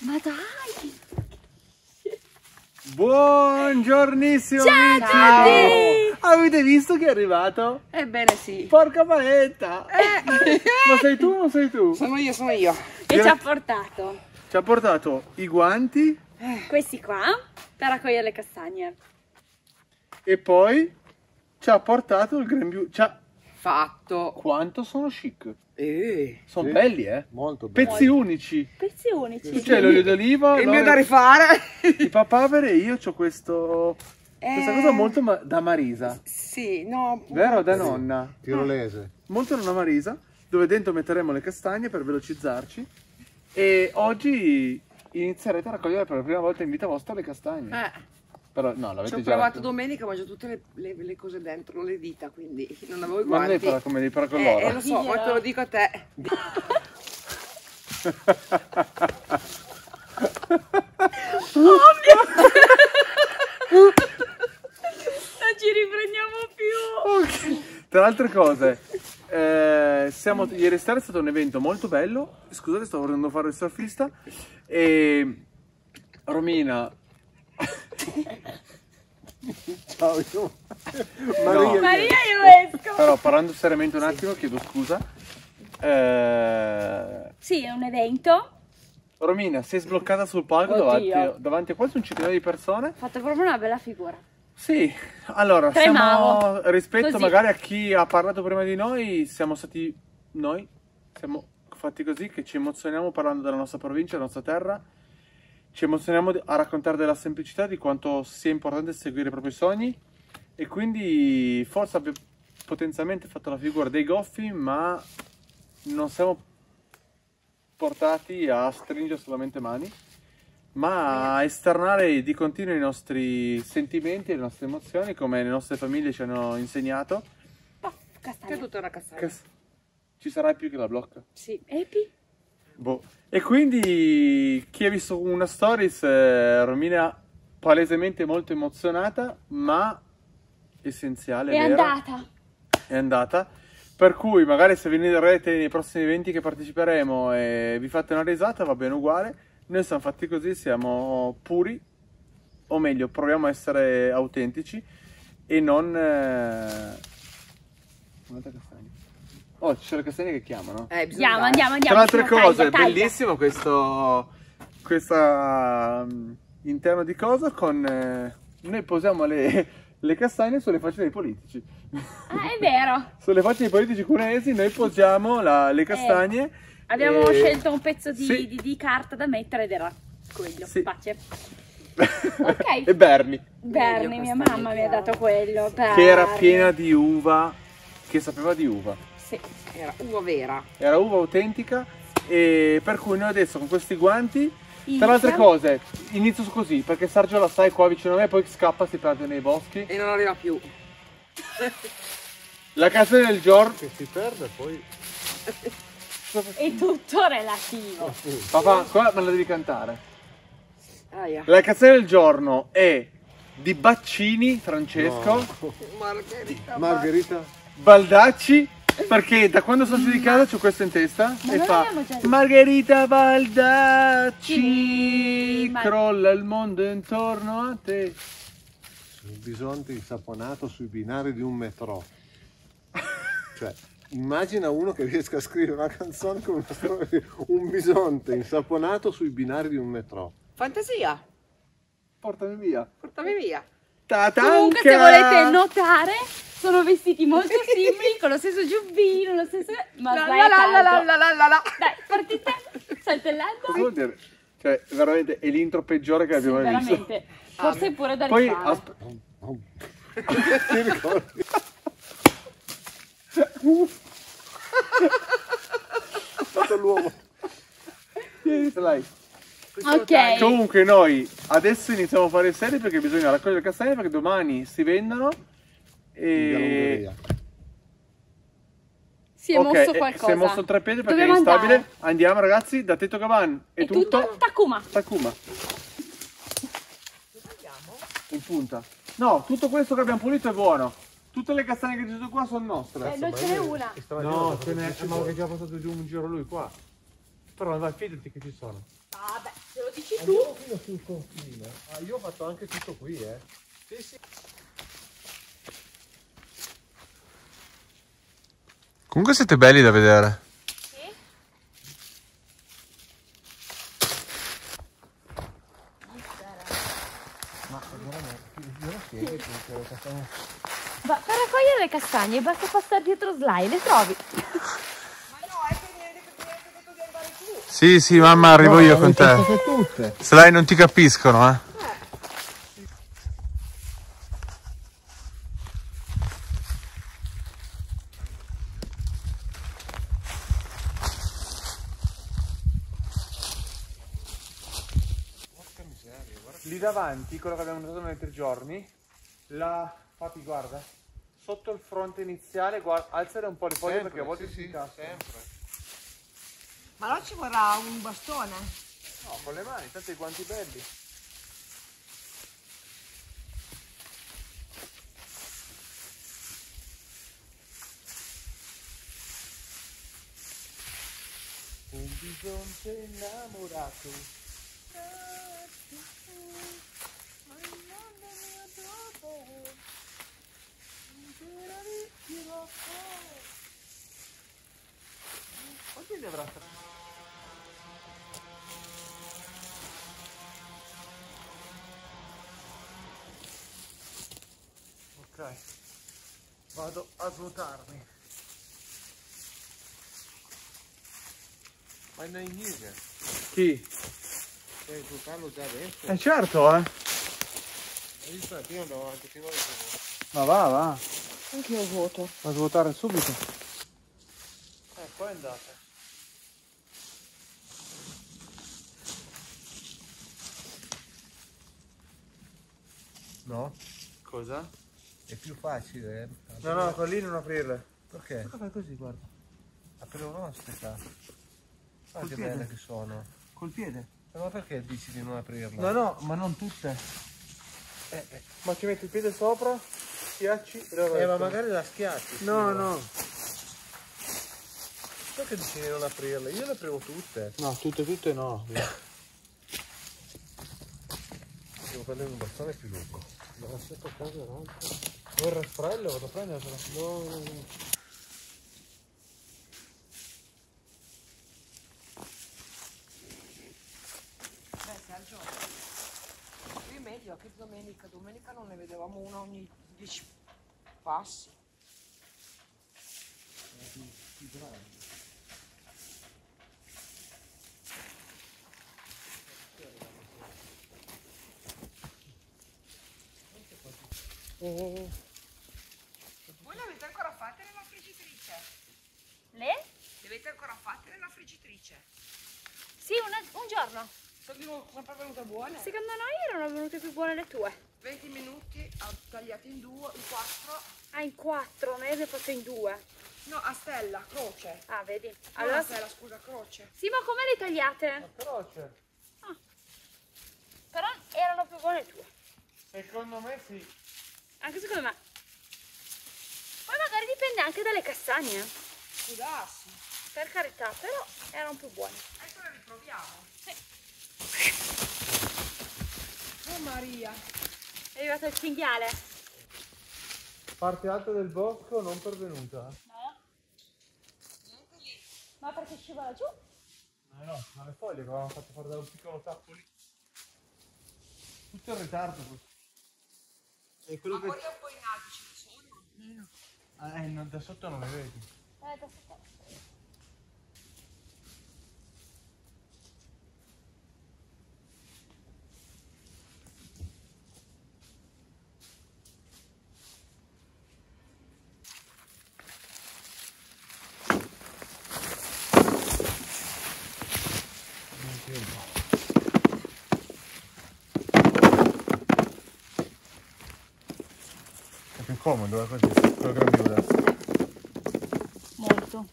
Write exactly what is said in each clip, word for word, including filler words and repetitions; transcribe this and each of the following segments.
Ma dai! Buongiornissimo, ciao amici! Ciao. Avete visto che è arrivato? Ebbene sì! Porca paletta! Eh. Ma sei tu o non sei tu? Sono io, sono io! E Io... ci ha portato? Ci ha portato i guanti. Eh. Questi qua, per raccogliere le castagne. E poi ci ha portato il grembiule. Ci ha fatto. Quanto sono chic. Eh, sono eh, belli, eh? Molto belli. Pezzi unici. Pezzi unici. Tu c'è l'olio d'oliva. Il mio da rifare. I papaveri e io ho questo... Eh, questa cosa molto ma da Marisa. Sì, no. Vero? Da eh, nonna. Tirolese. Molto nonna Marisa, dove dentro metteremo le castagne per velocizzarci. E oggi inizierete a raccogliere per la prima volta in vita vostra le castagne. Eh. Però no, l'avete già... Ci ho provato domenica, ho mangiato tutte le, le, le cose dentro, le dita, quindi non avevo i guanti. Ma non devi fare come devi fare con loro. Eh, eh, lo so, yeah. Ma te lo dico a te. Oh mio... Non ci riprendiamo più. Okay. Tra altre cose, eh, siamo, ieri sera è stato un evento molto bello. Scusate, stavo volendo fare il surfista. E Romina... Ciao, io... Maria, no. Maria, io esco. Però parlando seriamente un attimo, sì. Chiedo scusa. Eh... Sì, è un evento. Romina, si è sbloccata sul palco davanti, davanti a quasi un centinaio di persone. Ha fatto proprio una bella figura. Sì, allora, siamo, rispetto così. Magari a chi ha parlato prima di noi, siamo stati noi, siamo fatti così che ci emozioniamo parlando della nostra provincia, della nostra terra, ci emozioniamo a raccontare della semplicità, di quanto sia importante seguire i propri sogni e quindi forse abbia potenzialmente fatto la figura dei goffi, ma non siamo portati a stringere solamente mani, ma a esternare di continuo i nostri sentimenti e le nostre emozioni, come le nostre famiglie ci hanno insegnato. Poff, castagna. C'è tutta una castagna. Ci sarai più che la blocca. Sì, epi. Boh. E quindi chi ha visto una stories, eh, Romina palesemente molto emozionata, ma essenziale. È vera. andata. È andata. Per cui magari se venirete nei prossimi eventi che parteciperemo e vi fate una risata, va bene uguale. Noi siamo fatti così, siamo puri, o meglio, proviamo a essere autentici e non... Eh... Un'altra castagna. Oh, ci sono le castagne che chiamano. Eh, andiamo, andiamo, andiamo. Tra altre cose, taglia, taglia. Bellissimo questo... Questa... Um, interno di cosa con... Eh, noi posiamo le, le castagne sulle facce dei politici. Ah, è vero. Sulle facce dei politici cunesi noi posiamo la, le castagne... Eh. Abbiamo eh, scelto un pezzo di, sì. di, di carta da mettere ed era quello, sì. Pace. Okay. E Berni. Berni, mia mamma mi ha dato quello. Berni. Che era piena di uva, che sapeva di uva. Sì, era uva vera. Era uva autentica e per cui noi adesso con questi guanti, Inizia. tra altre cose, inizio così perché Sergio la sai qua vicino a me, poi scappa, si perde nei boschi. E non arriva più. La canzone del giorno. Che si perde poi... È tutto relativo. Papà, qua me la devi cantare. Ah, yeah. La canzone del giorno è di Baccini, Francesco. No. Margherita. Margherita. Baldacci. Perché da quando sono di casa c'ho questo in testa. Ma e fa Margherita Baldacci. Ma... Crolla il mondo intorno a te. Il bisonte insaponato sui binari di un metrò. Cioè... Immagina uno che riesca a scrivere una canzone con una storia, un bisonte insaponato sui binari di un metrò. Fantasia! Portami via! Portami via! Ta-tanca! Comunque se volete notare, sono vestiti molto simili, con lo stesso giubbino, lo stesso... Ma la la la, la la la la la! Dai, partite, saltellando! Cosa vuol dire? Cioè, veramente è l'intro peggiore che abbiamo sì, veramente. visto. veramente. Forse ah, è pure da rifare. Poi... Ti ricordi? Uh. Fatto l'uomo. Ok. Comunque noi adesso iniziamo a fare serie perché bisogna raccogliere castagne perché domani si vendono e si è okay, mosso qualcosa. Si è mosso il treppiede perché Dobbiamo è instabile. Andare. Andiamo ragazzi da Tetto Caban e tutto, tutto Takuma. Takuma. In punta. No, tutto questo che abbiamo pulito è buono. Tutte le castagne che ci sono qua sono nostre. Eh, non ce n'è una. No, ce n'è, ma che già ha portato giù un giro lui qua. Però vai, fidati che ci sono. Vabbè, ah, se lo dici andiamo tu. Fino sul confine. Ah, io ho fatto anche tutto qui, eh. Sì, sì. Comunque siete belli da vedere. Sì. Ma veramente, ma per raccogliere le castagne basta passare dietro slide, le trovi. Sì, sì, mamma, arrivo no, io con te. Tutte. Slide non ti capiscono, eh. eh. Porca miseria, guarda. Lì davanti, quello che abbiamo notato negli altri giorni, la... Papi, guarda, sotto il fronte iniziale, guarda, alzare un po' le foglie perché a volte si incassa. Sempre. Ma allora ci vorrà un bastone? No, con le mani, tanto i guanti belli. Un bisonte innamorato. Oggi ne avrà tre. Ok, vado a svuotarmi. Ma è in niente. Chi? Devi svuotarlo già adesso. Eh certo, eh. Hai visto la prima andavo avanti fino a dove. Ma va, va. Anche io svuoto. Va a svuotare subito. Eh, poi andate. No? Cosa? È più facile, eh? No, no, con lì non aprirle. Perché? Perché fai così, guarda. Apri uno, aspetta. Guarda che belle che sono. Col piede? Ma perché dici di non aprirle? No, no, ma non tutte. Eh, eh. Ma ci metti il piede sopra, schiacci e lo Eh, ma magari la schiacci. No, no. Perché dici di non aprirle? Io le aprivo tutte. No, tutte, tutte no. Devo prendere un bastone più lungo. Non aspetto caso, no? Il rastrello vado a prendere. No, no, no. Beh, Sergio, qui meglio che domenica. Domenica non ne vedevamo uno ogni dieci passi. Oh, oh, oh. Voi l'avete ancora fatta nella friggitrice? Le? L'avete ancora fatta nella friggitrice? Sì, una, un giorno. Sono sempre venute buone. Secondo noi erano venute più buone le tue. venti minuti, ho tagliato in due, in quattro. Ah, in quattro, me le ho fatte in due. No, a stella, croce. Ah, vedi. Allora no, a stella, scusa, croce. Sì, ma come le tagliate? A croce. Ah. Però erano più buone le tue. Secondo me sì. Anche secondo me. Poi magari dipende anche dalle castagne. Scusassi. Per carità, però erano più buone. Adesso le riproviamo. Sì. Oh Maria. È arrivato il cinghiale. Parte alta del bosco non pervenuta. No. Niente lì. Ma perché scivola giù? No, no, ma le foglie che avevamo fatto fare da un piccolo tappo lì. Tutto in ritardo questo. E quello ma che... poi un po' in alto ce ne sono? No. Ah, eh, no, da sotto non le vedi. Eh, da sotto. Comodo, così, con la grandiola. Molto.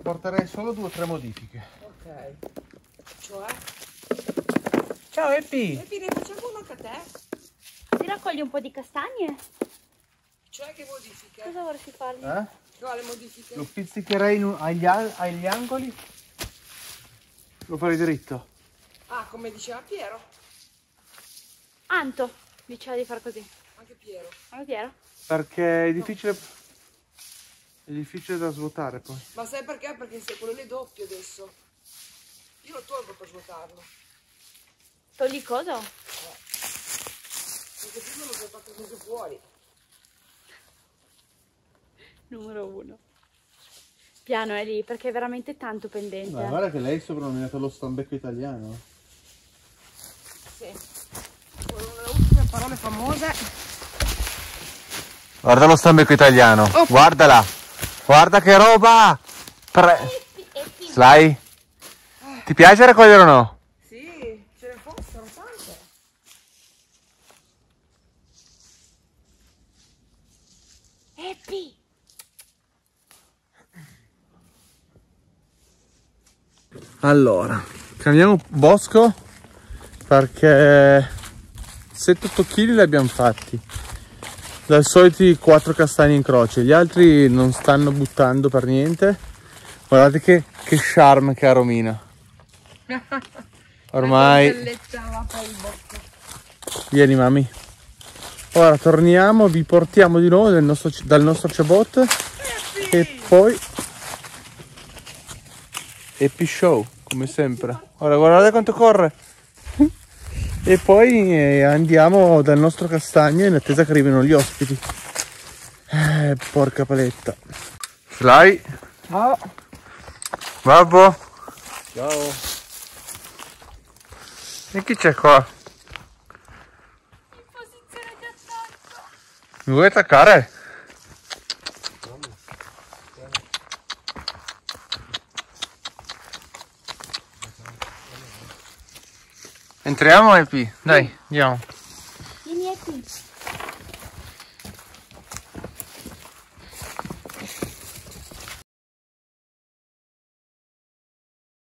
Porterei solo due o tre modifiche. Ok. Cioè? Ciao Eppi! Eppi, ne facciamo uno anche a te? Ti raccogli un po' di castagne? Cioè che modifiche? Cosa vorresti fargli? Eh? Quale modifica? Lo pizzicherei un, agli, agli angoli, lo farei dritto. Ah, come diceva Piero. Anto diceva di far così. Anche Piero. Anche Piero? Perché è difficile... No. È difficile da svuotare poi. Ma sai perché? Perché se quello lì è doppio adesso. Io lo tolgo per svuotarlo. Togli cosa? Eh. Perché prima l'ho fatto così fuori. Numero uno. Piano è lì, perché è veramente tanto pendente. Ma guarda che lei è soprannominato lo stambecco italiano. Sì. Con una delle ultime parole famose. Guarda lo stambecco italiano. Oh. Guardala. Guarda che roba! Pre... Sly, ti piace raccogliere o no? Sì, ce ne fossero tante. Happy! Allora, cambiamo bosco perché sette otto chili li abbiamo fatti. Dal solito quattro castagni in croce, gli altri non stanno buttando per niente. Guardate che, che charme che ha Romina. Ormai. Vieni mami. Ora torniamo, vi portiamo di nuovo dal nostro, dal nostro cebot. E poi Happy Show, come sempre. Ora guardate quanto corre. E poi andiamo dal nostro castagno in attesa che arrivino gli ospiti. Eh, porca paletta. Sly. Ciao. Babbo. Ciao. E chi c'è qua? In posizione di attacco. Mi vuoi attaccare? Entriamo, Epi? Dai, andiamo. Vieni, Epi.